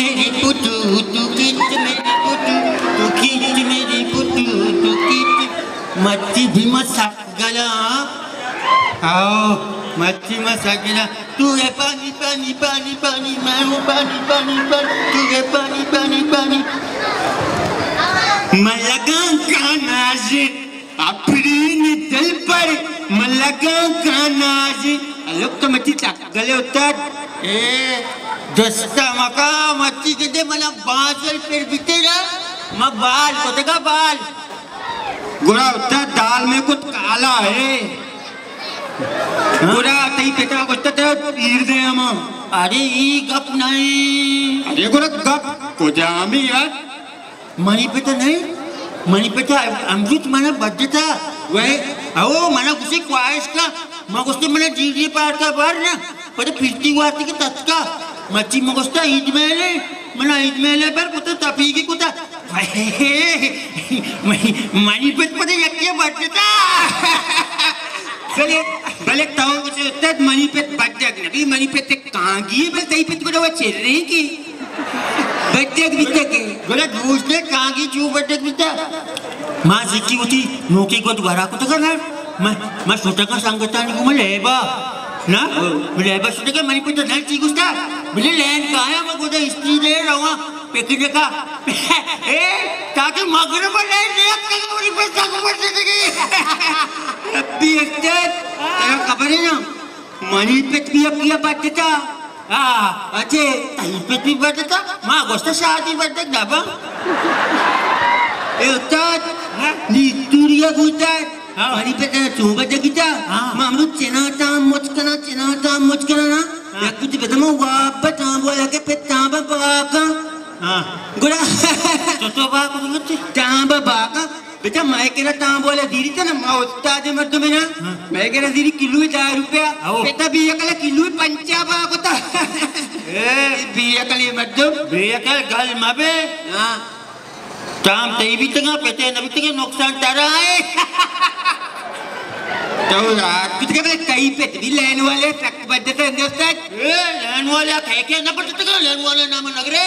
मेरी पुतू तू खींच मेरी पुतू तू खींच मेरी पुतू तू खींच मच्छी भी मसागला आओ मच्छी मसागला तू है पानी पानी पानी पानी मैं हूँ पानी पानी पानी तू है पानी पानी पानी मैं लगा का नाज अपनी दिल पर मैं लगा का नाज लोग तो मच्छी सागले उतर ए दस्ता मका मच्छी के मना बाजल फिर बितेगा मैं बाल कोतेगा बाल गुरा उठता दाल में कुछ काला है गुरा तई पेटा कोता ते पीर दे हम अरे ई गप नहीं अरे गुरा गप को जामी यार मनी पेटा नहीं मनी पेटा अमृत मना बदता वे आओ मना कुछ क्वाइश का मैं उसने मना जीजी पार का बार ना पर पीती वाती के तत्का मची मगोस्ता इजमेले मना इजमेले पर पुत्र तपीगी कुता मनी पेट पर यक्के बटता गले गले ताऊ कुछ तद मनी पेट बटक नबी मनी पेट कांगी बल तई पेट को चल रही की बटक बिटक के गले दूसरे कांगी चू बटक बिटक मां सिक्की उठी नोकी को द्वारा को तक ना मैं सोचा का संगठन को लेबा ना बिले बस देखा मनी पे तो नहीं ठीक उसका बिले लैंड का है मैं गोदा हिस्ट्री ले रहा हूं पैकेट का ए ताकि मगर पर ले देख के मनी पे सब मर जाएगी रब्बी इज्जत तेरा खबर है ना मनी पे पिया बटता हां अच्छे तई पे भी बटता मां गोस्ता शादी बटता दाबा ए उस्ताद नी तुरिया गुता मनी पे चूबा जगीता मामू चनाता मुचकना ना या कुछ बेदमो वापस आंबो या के पे तांबा बाका हाँ गुड़ा तो बाप कुछ तांबा बाका बेटा मैं केरा तांबो ले दीरी था ना माउस्ता जे मर्दो में ना मैं केरा दीरी किलो ही 4 रुपया बेटा बीया कल किलो ही 50 बाकुता बीया कल ये मर्दो बीया कल गल मावे हाँ ताम तेरी भी तंगा बेटे नबी तंगे नुकसान तारा है तो रात कितने बजे कई पे भी लेन वाले ट्रक बजते हैं दोस्त लेन वाले कहीं क्या ना पड़ता क्या लेन वाले नाम नगरे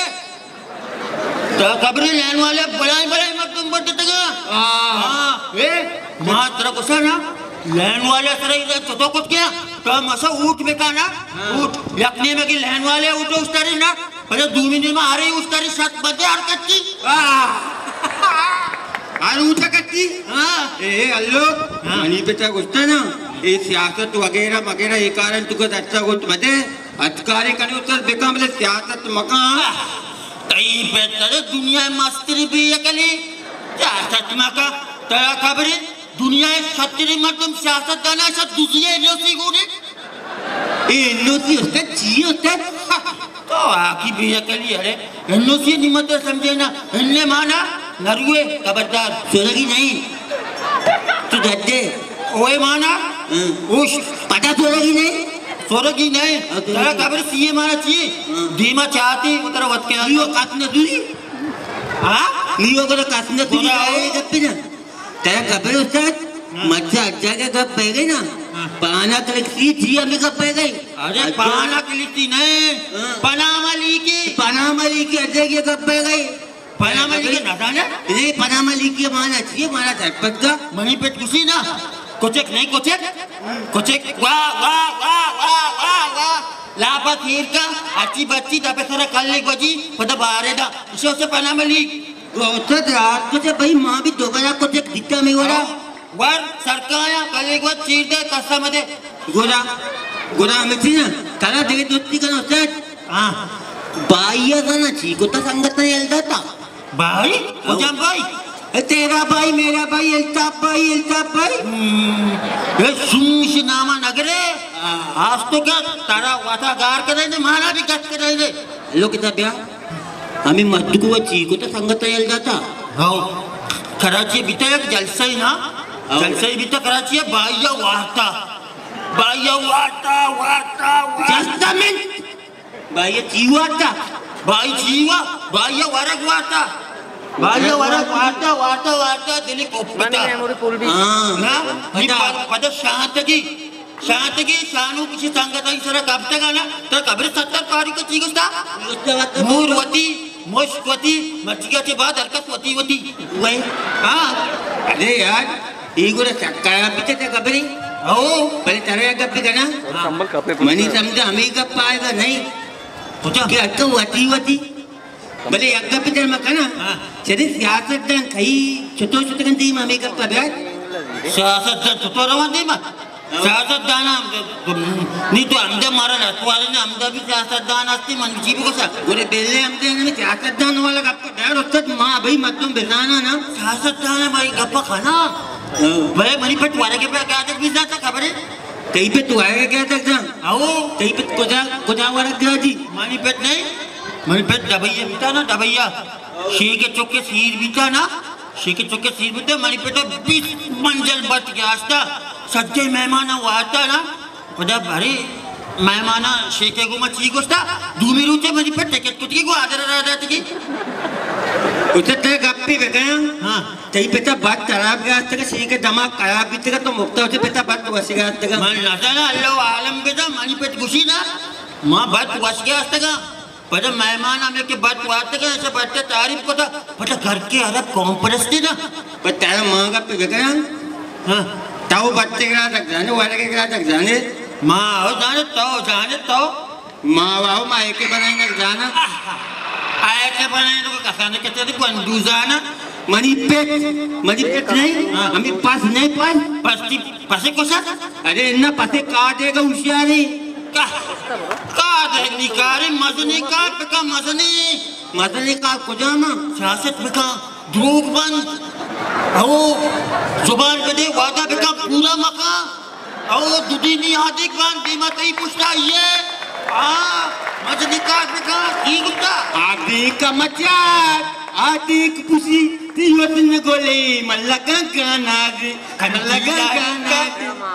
तो कबरी लेन वाले बलाय बलाय मत तुम पड़ते क्या हाँ ये माँ तेरा कुछ ना लेन वाले तेरे इधर चौथा कुछ क्या तो मसा ऊँट में का ना ऊँट यकने में कि लेन वाले ऊँटों उस तारी ना पर दूरी में आ रही उस तारी सात बजे आर कच्ची आरुचा कच्ची हाँ ये अल्लोग मनी पेटा गुस्ता ना ये सियासत वगैरह वगैरह ये कारण तुझे अच्छा गुस्ता मते अधिकारी कन्या उत्तर देखा मतलब सियासत मकान तय पेटा दुनिया मास्टरी भी ये कली सियासत मका तय खबरी दुनिया छत्तीस मतलब सियासत दाना सब दूसरे नोसी गुड़े ये नोसी होता ची होता तो आखिर भी ये कली अरे नोसी निमंत्रण समझे ना इन्हें माना नरुए कबरदार सोचेगी नहीं तू धज्जे ओए माना उस पता सोचेगी नहीं तेरा कबर सीए माना चाहिए धीमा चाहती उतरा वध के लियो कासने दूरी हाँ लियो को तो कासने दूरी आए जब भी ना तेरा कबर उसका मच्छा अच्छा क्या कब पैगे ना पाना कलेक्टी जी अभी कब पैगे अरे पाना कलेक्टी नहीं पनामा ली के अच्छा क्या कब पैगे पनामा लीग ना था ना ये पनामा लीग के माना चाहिए माना था पक्का मनी पेट कुसी ना कोचेक नहीं कोचेक कोचेक वाह वाह वाह वाह वाह वाह लापा खीर का अच्छी बच्ची तबे सर कल ले बजी पता बाहर दा इससे पनामा लीग रोचक रात को जब भाई माँ भी दोबारा कोचेक दिखता में वाला वर सरकार या कल एक बार चीर दे कस्सा मते गोरा गोरा हमें चीना कला देख दोस्ती का नौसेट हाँ बाईया का ना ची को तो संगठन यल्दा था भाई उजाम भाई तेरा भाई मेरा भाई अल्ताफ भाई ये सुनिश नामा नगरे आज तो क्या तारा वातागार करेंगे माना भी कट करेंगे लोग इतना ब्याह हमें मध्य को ची को तो संगत ये लगा था कराची बीता एक जलसा ही बीता कराची है बाईया वाता जस्ता में बाईया चीवा था भाई जीवा भाई ये वारक वार्ता दिल्ली कोपता हाँ ना पता शांत की शानू किसी संगठन की सर कब तक आना तो कब्रिस्तान तारीख को चीज़ उसका मूर्वती मोशवती मचिया के बाद हरकत वती वती वही हां। अरे यार ई गोरे चक्का पीछे से गबरी ओ पहले तरह गप करना संभल कर अपने मनी समझा हमें गप आएगा नहीं पूछो क्या क्यों वती वती भले गप इधर में करना चले सियासत दान कई छोटे छोटे गंदी में हमें गप बैठ सियासत दान तो रवा नहीं मत सियासत दान नहीं तो हमदा मारा नसवाले ने हमदा भी सियासत दान आती मन जीव को सा बोले बेले हमदे ने सियासत दान वाला गप डर उस्ताद मां भाई मत तुम बेजाना ना सियासत दान भाई गप खाना भाई मनी पे तुम्हारे के पे क्या तक भी जाता खबर है कहीं पे तू आएगा क्या तक जा आओ कहीं पे कोजा कोजा वाला गया जी मनी पे नहीं मनी पे दबैया बीता ना दबैया शी के चौक के सिर बीता ना शी के चौक के सिर बीते मनी पे 20 मंजिल बच गया था सच्चे मेहमान आता ना खुदा भारी मेहमान शेखे को मची गोस्ता दूमी रुचे मरी पे टिकट कुछ की को आदर राजा की उसे ते गप्पी बे गया हां तेई बेटा बात खराब गया तक शेखे दिमाग खराब बीतेगा तो मुक्त होते बेटा बात वसीगा तक मन ना जाना अल्लाह आलम बेटा मानी पे खुशी ना मां बात वस गया तक पर मेहमान आने के बाद बात तक ऐसे बैठ के तारीफ को था बेटा घर के अरब कॉम्प्रेस थी ना बेटा मां गप्पी बे गया हां ताऊ बच्चे के तक जाने वाले के तक जाने माँ हो जाने तो माँ वाओ माँ एक बनाएंगे जाना आए के बनाएंगे तो कसाने के तेरे बंदू जाना मनी पेट नहीं हमें पास नहीं पाए पस्ती पसे को साथ अरे इन्ना पसे काट देगा उशियारी काट देगी कारे मजने काट बिका मजने काट कुजामा शासत बिका ड्रोग बंद आओ जुबान कदे वादा बेटा पूरा मका आओ दुदी नहीं आदि कान बीमा कई पूछता ये आ मजनी का बेटा की गुप्ता आदि का मचार आदि पुसी तीवतन गोले मल्लका कानाज कनलगा काना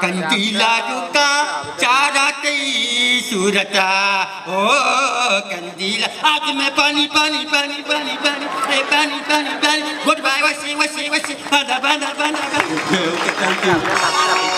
कंतीला जुका चाराते सूरता ओ कंदीला आज मैं पानी पानी पानी पानी पानी ए पानी पानी पानी गुड बाय वसी वसी वसी बांधा बांधा बांधा